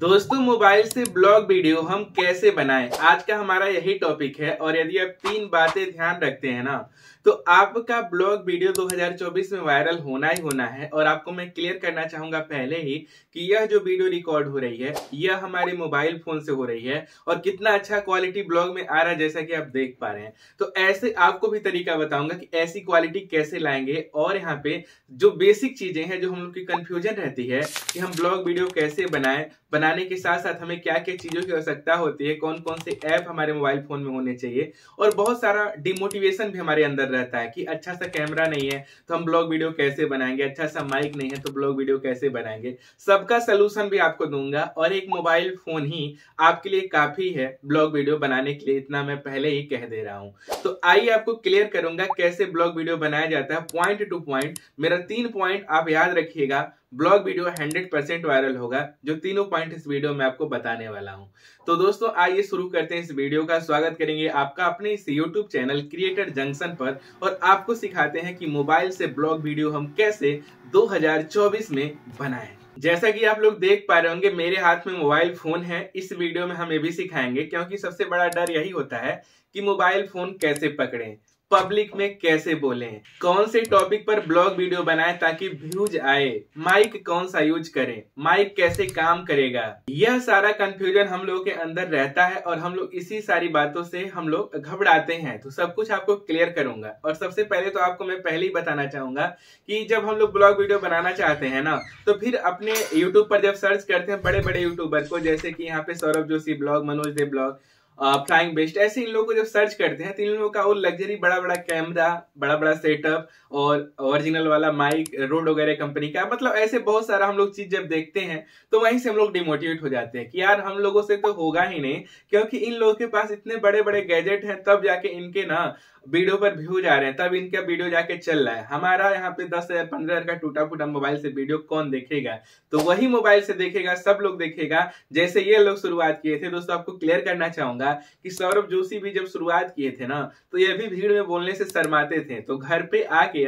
दोस्तों मोबाइल से blog video हम कैसे बनाएं, आज का हमारा यही टॉपिक है। और यदि आप तीन बातें ध्यान रखते हैं ना तो आपका ब्लॉग वीडियो 2024 में वायरल होना ही होना है। और आपको मैं क्लियर करना चाहूंगा पहले ही कि यह जो वीडियो रिकॉर्ड हो रही है यह हमारे मोबाइल फोन से हो रही है और कितना अच्छा क्वालिटी ब्लॉग में आ रहा है जैसा कि आप देख पा रहे हैं। तो ऐसे आपको भी तरीका बताऊंगा कि ऐसी क्वालिटी कैसे लाएंगे। और यहाँ पे जो बेसिक चीजें हैं, जो हम लोग की कंफ्यूजन रहती है कि हम ब्लॉग वीडियो कैसे बनाने के साथ साथ हमें क्या क्या चीजों की आवश्यकता होती है, कौन कौन से ऐप हमारे मोबाइल फोन में होने चाहिए। और बहुत सारा डिमोटिवेशन भी हमारे अंदर रहता है कि अच्छा सा कैमरा नहीं है तो हम ब्लॉग वीडियो कैसे बनाएंगे, अच्छा सा माइक नहीं है तो ब्लॉग वीडियो कैसे बनाएंगे। सबका सलूशन भी आपको दूंगा और एक मोबाइल फोन ही आपके लिए काफी है ब्लॉग वीडियो बनाने के लिए, इतना मैं पहले ही कह दे रहा हूं। तो आइए आपको क्लियर करूंगा कैसे ब्लॉग वीडियो बनाया जाता है पॉइंट टू पॉइंट। मेरा 3 पॉइंट आप याद रखिएगा, ब्लॉग वीडियो 100% वायरल होगा, जो तीनों पॉइंट इस वीडियो में आपको बताने वाला हूं। तो दोस्तों आइए शुरू करते हैं इस वीडियो का। स्वागत करेंगे आपका अपने इस YouTube चैनल क्रिएटर जंक्शन पर और आपको सिखाते हैं कि मोबाइल से ब्लॉग वीडियो हम कैसे 2024 में बनाएं। जैसा कि आप लोग देख पा रहे होंगे मेरे हाथ में मोबाइल फोन है। इस वीडियो में हम ये भी सिखाएंगे, क्योंकि सबसे बड़ा डर यही होता है कि मोबाइल फोन कैसे पकड़ें, पब्लिक में कैसे बोलें, कौन से टॉपिक पर ब्लॉग वीडियो बनाएं ताकि व्यूज आए, माइक कौन सा यूज करें, माइक कैसे काम करेगा। यह सारा कंफ्यूजन हम लोगों के अंदर रहता है और हम लोग इसी सारी बातों से हम लोग घबराते हैं। तो सब कुछ आपको क्लियर करूंगा। और सबसे पहले तो आपको मैं पहले ही बताना चाहूंगा कि जब हम लोग ब्लॉग वीडियो बनाना चाहते हैं ना तो फिर अपने यूट्यूब पर जब सर्च करते हैं बड़े बड़े यूट्यूबर को, जैसे कि यहाँ पे Saurabh Joshi blog, Manoj Dey blog, flying best, ऐसे इन लोगों को जब सर्च करते हैं तो इन लोगों का वो लग्जरी बड़ा बड़ा कैमरा, बड़ा बड़ा सेटअप और ओरिजिनल वाला माइक, रोड वगैरह कंपनी का, मतलब ऐसे बहुत सारा हम लोग चीज जब देखते हैं तो वहीं से हम लोग डिमोटिवेट हो जाते हैं कि यार हम लोगों से तो होगा ही नहीं, क्योंकि इन लोगों के पास इतने बड़े बड़े गैजेट हैं तब जाके इनके ना वीडियो पर व्यूज आ रहे हैं, तब इनका वीडियो जाके चल रहा है। हमारा यहाँ पे 10,000-15,000 का टूटा फूटा मोबाइल से वीडियो कौन देखेगा, तो वही मोबाइल से देखेगा, सब लोग देखेगा जैसे ये लोग शुरुआत किए थे। दोस्तों आपको क्लियर करना चाहूंगा कि सौरभ जोशी भी जब शुरुआत किए थे ना तो ये भी भीड़ में बोलने से शर्माते थे, तो घर पे आके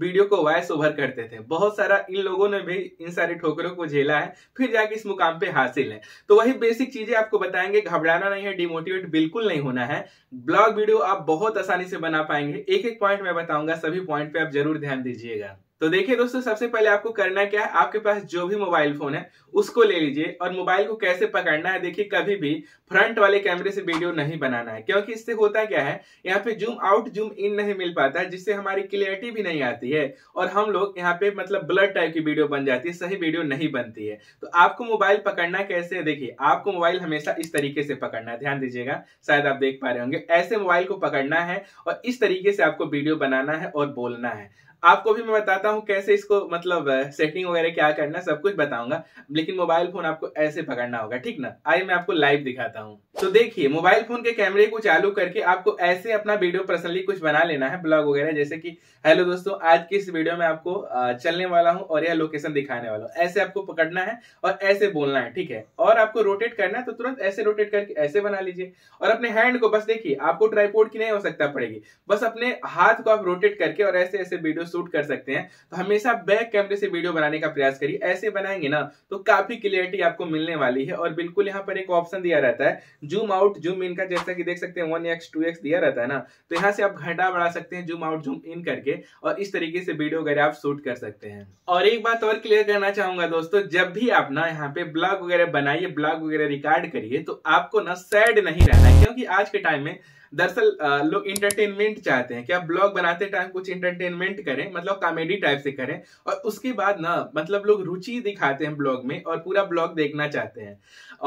वीडियो को वॉइस ओवर करते थे। बहुत सारा इन लोगों ने भी इन सारी ठोकरों को झेला है, फिर जाके इस मुकाम पे हासिल है। तो वही बेसिक चीजें आपको बताएंगे, घबराना नहीं है, डिमोटिवेट बिल्कुल नहीं होना है। ब्लॉग वीडियो आप बहुत आसानी से बना पाएंगे। एक एक पॉइंट मैं बताऊंगा, सभी पॉइंट पे आप जरूर ध्यान दीजिएगा। तो देखिए दोस्तों, सबसे पहले आपको करना क्या है, आपके पास जो भी मोबाइल फोन है उसको ले लीजिए और मोबाइल को कैसे पकड़ना है। देखिए कभी भी फ्रंट वाले कैमरे से वीडियो नहीं बनाना है, क्योंकि इससे होता क्या है, यहाँ पे जूम आउट जूम इन नहीं मिल पाता है, जिससे हमारी क्लियरिटी भी नहीं आती है और हम लोग यहाँ पे मतलब ब्लर टाइप की वीडियो बन जाती है, सही वीडियो नहीं बनती है। तो आपको मोबाइल पकड़ना कैसे है, देखिए आपको मोबाइल हमेशा इस तरीके से पकड़ना है, ध्यान दीजिएगा, शायद आप देख पा रहे होंगे, ऐसे मोबाइल को पकड़ना है और इस तरीके से आपको वीडियो बनाना है और बोलना है। आपको भी मैं बताता हूँ कैसे इसको मतलब सेटिंग वगैरह क्या करना है, सब कुछ बताऊंगा, लेकिन मोबाइल फोन आपको ऐसे पकड़ना होगा, ठीक ना। आइए मैं आपको लाइव दिखाता हूँ। तो देखिए मोबाइल फोन के कैमरे को चालू करके आपको ऐसे अपना वीडियो पर्सनली कुछ बना लेना है, ब्लॉग वगैरह, जैसे कि हेलो दोस्तों आज की इस वीडियो में आपको चलने वाला हूँ और यह लोकेशन दिखाने वाला हूँ, ऐसे आपको पकड़ना है और ऐसे बोलना है, ठीक है। और आपको रोटेट करना है तो तुरंत ऐसे रोटेट करके ऐसे बना लीजिए और अपने हैंड को बस देखिए, आपको ट्राइपॉड की नहीं आवश्यकता पड़ेगी, बस अपने हाथ को आप रोटेट करके और ऐसे ऐसे वीडियो शूट कर सकते हैं। तो हमेशा बैक कैमरे से वीडियो बनाने का प्रयास करिए, ऐसे बनाएंगे ना तो काफी क्लियरिटी आपको मिलने वाली है। और बिल्कुल यहाँ पर एक ऑप्शन दिया रहता है जूम आउट जूम इन का, जैसा कि देख सकते हैं 1x 2x दिया रहता है ना, तो यहाँ से आप घटा बढ़ा सकते हैं जूम आउट जूम इन करके और इस तरीके से वीडियो वगैरह आप शूट कर सकते हैं। और एक बात और क्लियर करना चाहूंगा दोस्तों, जब भी आप ना यहाँ पे ब्लॉग वगैरह बनाइए, ब्लॉग वगैरह रिकॉर्ड करिए, तो आपको ना सैड नहीं रहना है, क्योंकि आज के टाइम में दरअसल लोग इंटरटेनमेंट चाहते हैं कि आप ब्लॉग बनाते टाइम कुछ इंटरटेनमेंट करें, मतलब कॉमेडी टाइप से करें, और उसके बाद ना मतलब लोग रुचि दिखाते हैं ब्लॉग में और पूरा ब्लॉग देखना चाहते हैं।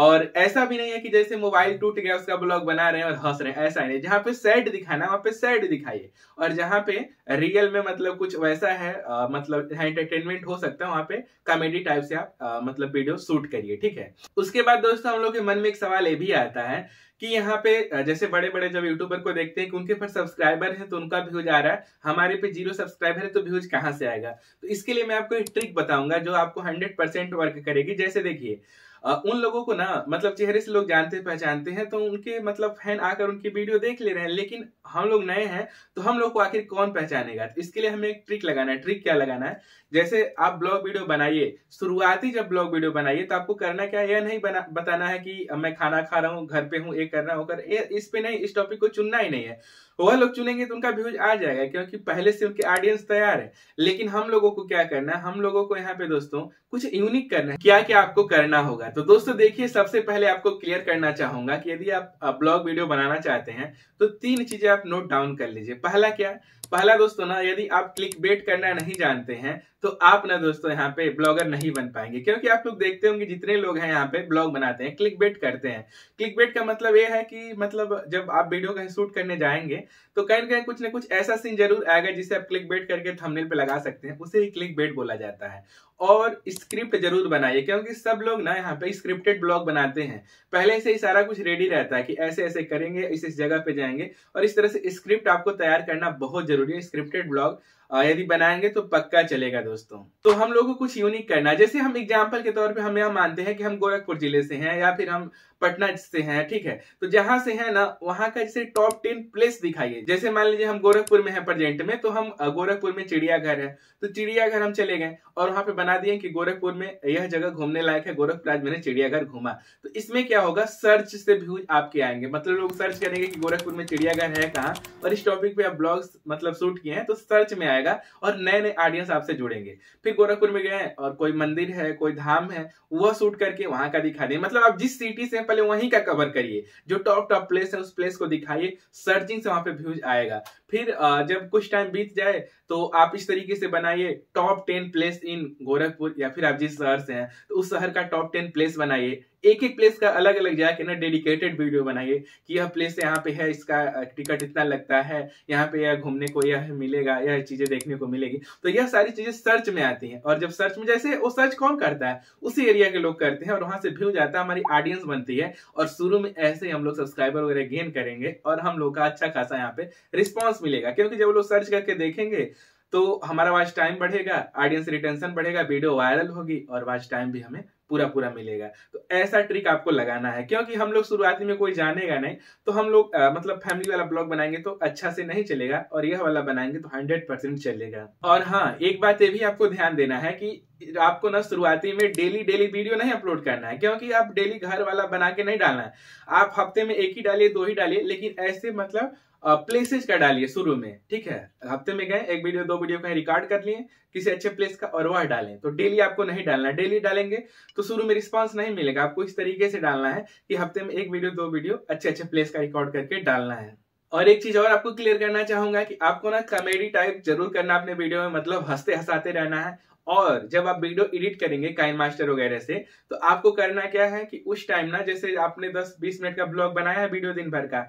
और ऐसा भी नहीं है कि जैसे मोबाइल टूट गया उसका ब्लॉग बना रहे हैं और हंस रहे हैं, ऐसा नहीं। जहाँ पे सैड दिखाना वहाँ पे सैड दिखाइए और जहाँ पे रियल में मतलब कुछ वैसा है मतलब एंटरटेनमेंट हो सकता है वहाँ पे कॉमेडी टाइप से आप मतलब वीडियो शूट करिए, ठीक है। उसके बाद दोस्तों हम लोग के मन में एक सवाल ये भी आता है कि यहाँ पे जैसे बड़े बड़े जब यूट्यूबर को देखते हैं कि उनके पर सब्सक्राइबर है तो उनका व्यूज आ रहा है, हमारे पे 0 सब्सक्राइबर है तो व्यूज कहाँ से आएगा। तो इसके लिए मैं आपको एक ट्रिक बताऊंगा जो आपको 100% वर्क करेगी। जैसे देखिए उन लोगों को ना मतलब चेहरे से लोग जानते पहचानते हैं, तो उनके मतलब फैन आकर उनकी वीडियो देख ले रहे हैं, लेकिन हम लोग नए हैं तो हम लोग को आखिर कौन पहचानेगा। तो इसके लिए हमें एक ट्रिक लगाना है। ट्रिक क्या लगाना है, जैसे आप ब्लॉग वीडियो बनाइए, शुरुआती जब ब्लॉग वीडियो बनाइए तो आपको करना क्या, यह नहीं बताना है कि मैं खाना खा रहा हूँ, घर पे हूँ, ये करना होकर, इस पे नहीं, इस टॉपिक को चुनना ही नहीं है। वह लोग चुनेंगे तो उनका व्यूज आ जाएगा, क्योंकि पहले से उनके ऑडियंस तैयार है। लेकिन हम लोगों को क्या करना है, हम लोगों को यहाँ पे दोस्तों कुछ यूनिक करना है। क्या क्या आपको करना होगा, तो दोस्तों देखिए, सबसे पहले आपको क्लियर करना चाहूंगा कि यदि आप ब्लॉग वीडियो बनाना चाहते हैं तो तीन चीजें आप नोट डाउन कर लीजिए। पहला क्या, पहला दोस्तों ना, यदि आप क्लिक बेट करना नहीं जानते हैं तो आप ना दोस्तों यहाँ पे ब्लॉगर नहीं बन पाएंगे, क्योंकि आप लोग देखते होंगे जितने लोग हैं यहाँ पे ब्लॉग बनाते हैं क्लिक बेट करते हैं। क्लिक बेट का मतलब ये है कि मतलब जब आप वीडियो कहीं शूट करने जाएंगे तो कहीं ना कहीं कुछ ना कुछ ऐसा सीन जरूर आएगा जिसे आप क्लिक बेट करके थंबनेल पे लगा सकते हैं, उसे ही क्लिक बेट बोला जाता है। और स्क्रिप्ट जरूर बनाइए, क्योंकि सब लोग ना यहाँ पे स्क्रिप्टेड ब्लॉग बनाते हैं, पहले से ही सारा कुछ रेडी रहता है कि ऐसे ऐसे करेंगे, इस जगह पे जाएंगे, और इस तरह से स्क्रिप्ट आपको तैयार करना बहुत जरूरी है। स्क्रिप्टेड ब्लॉग यदि बनाएंगे तो पक्का चलेगा दोस्तों। तो हम लोगों को कुछ यूनिक करना है, जैसे हम एग्जाम्पल के तौर पे हम यहाँ मानते हैं कि हम गोरखपुर जिले से हैं या फिर हम पटना से हैं, ठीक है, तो जहां से है ना वहां का जैसे टॉप 10 प्लेस दिखाइए। जैसे मान लीजिए हम गोरखपुर में हैं प्रेजेंट में, तो हम गोरखपुर में चिड़ियाघर है, तो चिड़ियाघर हम चले गए और वहां पे बना दिए कि गोरखपुर में यह जगह घूमने लायक है, गोरखपुर आज मैंने चिड़ियाघर घूमा। तो इसमें क्या होगा, सर्च से व्यूज आपके आएंगे, मतलब लोग सर्च करेंगे कि गोरखपुर में चिड़ियाघर है कहाँ, और इस टॉपिक पे आप ब्लॉग्स मतलब शूट किए हैं तो सर्च में आएगा और नए नए ऑडियंस आपसे जुड़ेंगे। फिर गोरखपुर में गए और कोई मंदिर है, कोई धाम है, वह शूट करके वहां का दिखा दें, मतलब आप जिस सिटी से पहले वहीं का कवर करिए, जो टॉप प्लेस है उस प्लेस को दिखाइए, सर्चिंग से वहां पे व्यूज आएगा। फिर जब कुछ टाइम बीत जाए तो आप इस तरीके से बनाइए टॉप 10 प्लेस इन गोरखपुर, या फिर आप जिस शहर से हैं तो उस शहर का टॉप 10 प्लेस बनाइए। एक एक प्लेस का अलग अलग जाके ना डेडिकेटेड वीडियो बनाइए कि यह प्लेस यहाँ पे है, इसका टिकट इतना लगता है, यहाँ पे यह घूमने को यह मिलेगा, यह चीजें देखने को मिलेगी। तो यह सारी चीजें सर्च में आती हैं, और जब सर्च में जैसे वो सर्च कौन करता है, उसी एरिया के लोग करते हैं, और वहां से व्यूज आता है, हमारी ऑडियंस बनती है, और शुरू में ऐसे ही हम लोग सब्सक्राइबर वगैरह गेन करेंगे और हम लोग का अच्छा खासा यहाँ पे रिस्पॉन्स मिलेगा। क्योंकि जब लोग सर्च करके देखेंगे तो हमारा वॉच टाइम बढ़ेगा, ऑडियंस रिटेंशन बढ़ेगा, वीडियो वायरल होगी और वॉच टाइम भी हमें पूरा पूरा मिलेगा। तो ऐसा ट्रिक आपको लगाना है, क्योंकि हम लोग शुरुआती में कोई जानेगा नहीं तो हम लोग मतलब फैमिली वाला ब्लॉग बनाएंगे तो अच्छा से नहीं चलेगा, और यह वाला बनाएंगे तो 100% चलेगा। और हाँ, एक बात ये भी आपको ध्यान देना है कि आपको ना शुरुआती में डेली वीडियो नहीं अपलोड करना है, क्योंकि आप डेली घर वाला बना के नहीं डालना है, आप हफ्ते में एक ही डालिए, दो ही डालिए, लेकिन ऐसे मतलब प्लेसेस का डालिए शुरू में, ठीक है, हफ्ते में गए एक वीडियो दो वीडियो कहीं रिकॉर्ड कर लिए किसी अच्छे प्लेस का और वह डालें। तो डेली आपको नहीं डालना, डेली डालेंगे तो शुरू में रिस्पांस नहीं मिलेगा। आपको इस तरीके से डालना है कि हफ्ते में एक वीडियो दो वीडियो अच्छे अच्छे प्लेस का रिकॉर्ड करके डालना है। और एक चीज और आपको क्लियर करना चाहूंगा कि आपको ना कॉमेडी टाइप जरूर करना अपने वीडियो में, मतलब हंसते हंसाते रहना है। और जब आप वीडियो एडिट करेंगे काइनमास्टर वगैरह से, तो आपको करना क्या है कि उस टाइम ना, जैसे आपने 10-20 मिनट का ब्लॉग बनाया है वीडियो दिन भर का,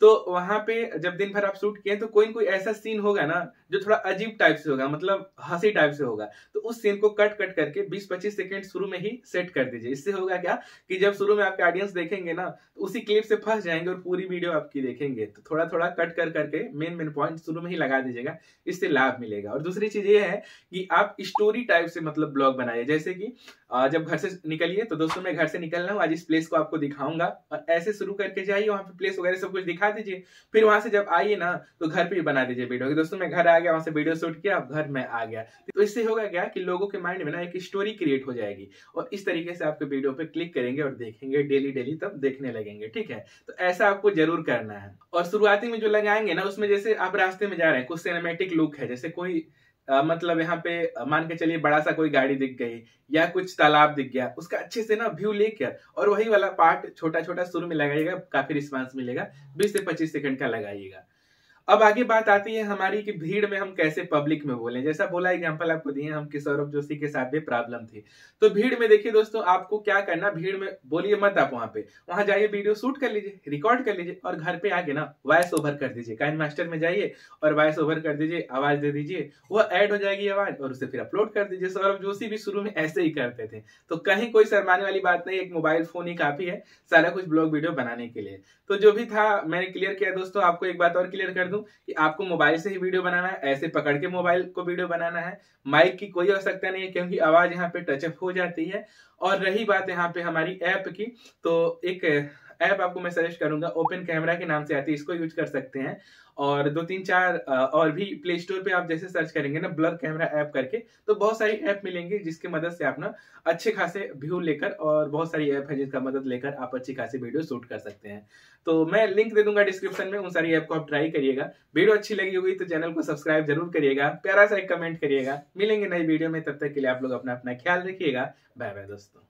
तो वहां पे जब दिन भर आप शूट किए तो कोई न कोई ऐसा सीन होगा ना जो थोड़ा अजीब टाइप से होगा, मतलब हंसी टाइप से होगा, तो उस सीन को कट करके 20-25 सेकंड शुरू में ही सेट कर दीजिए। इससे होगा क्या कि जब शुरू में आपके ऑडियंस देखेंगे ना तो उसी क्लिप से फंस जाएंगे और पूरी वीडियो आपकी देखेंगे। तो थोड़ा थोड़ा कट करके मेन पॉइंट शुरू में ही लगा दीजिएगा, इससे लाभ मिलेगा। और दूसरी चीज ये है कि आप स्टोरी टाइप से मतलब ब्लॉग बनाइए, जैसे कि जब घर से निकलिए तो दोस्तों मैं घर से निकल रहा हूँ, आज इस प्लेस को आपको दिखाऊंगा, और ऐसे शुरू करके जाइए, वहाँ पे प्लेस वगैरह सब कुछ दिखा दीजिए। फिर वहां से जब आइए ना तो घर पे ही बना दीजिए वीडियो कि दोस्तों मैं घर आ गया, वहां से वीडियो शूट किया, अब घर में आ गया। तो इससे होगा क्या कि लोगों के माइंड में ना एक स्टोरी क्रिएट हो जाएगी, और इस तरीके से आपके वीडियो पे क्लिक करेंगे और देखेंगे डेली तब देखने लगेंगे, ठीक है। तो ऐसा आपको जरूर करना है। और शुरुआती में जो लगाएंगे ना उसमें जैसे आप रास्ते में जा रहे हैं कुछ सिनेमैटिक लुक है, जैसे कोई मतलब यहाँ पे मान के चलिए बड़ा सा कोई गाड़ी दिख गई या कुछ तालाब दिख गया, उसका अच्छे से ना व्यू लेकर और वही वाला पार्ट छोटा शुरू में लगाइएगा, काफी रिस्पांस मिलेगा। 20 से 25 सेकंड का लगाइएगा। अब आगे बात आती है हमारी कि भीड़ में हम कैसे पब्लिक में बोलें। जैसा बोला एग्जांपल आपको दिए हम कि सौरभ जोशी के साथ भी प्रॉब्लम थी, तो भीड़ में देखिए दोस्तों आपको क्या करना, भीड़ में बोलिए मत, आप वहां जाइए वीडियो शूट कर लीजिए, रिकॉर्ड कर लीजिए, और घर पे आके ना वॉइस ओवर कर दीजिए। काइनमास्टर में जाइए और वॉइस ओवर कर दीजिए, आवाज दे दीजिए, वह ऐड हो जाएगी आवाज, और उसे फिर अपलोड कर दीजिए। सौरभ जोशी भी शुरू में ऐसे ही करते थे, तो कहीं कोई शर्माने वाली बात नहीं, एक मोबाइल फोन ही काफी है सारा कुछ ब्लॉग वीडियो बनाने के लिए। तो जो भी था मैंने क्लियर किया दोस्तों। आपको एक बात और क्लियर कर दूं कि आपको मोबाइल से ही वीडियो बनाना है, ऐसे पकड़ के मोबाइल को वीडियो बनाना है, माइक की कोई आवश्यकता नहीं है क्योंकि आवाज यहाँ पे टचअप हो जाती है। और रही बात यहाँ पे हमारी ऐप की, तो एक ऐप आपको मैं सजेस्ट करूंगा ओपन कैमरा के नाम से आती है, इसको यूज कर सकते हैं। और 2-3-4 और भी प्ले स्टोर पे आप जैसे सर्च करेंगे ना ब्लर कैमरा ऐप करके, तो बहुत सारी ऐप मिलेंगे जिसकी मदद से आप ना अच्छे खासे व्यू लेकर, और बहुत सारी ऐप है जिसका मदद लेकर आप अच्छी खासी वीडियो शूट कर सकते हैं। तो मैं लिंक दे दूंगा डिस्क्रिप्शन में, उन सारी ऐप को आप ट्राई करिएगा। वीडियो अच्छी लगी होगी तो चैनल को सब्सक्राइब जरूर करिएगा, प्यारा सा एक कमेंट करिएगा। मिलेंगे नई वीडियो में, तब तक के लिए आप लोग अपना ख्याल रखिएगा। बाय बाय दोस्तों।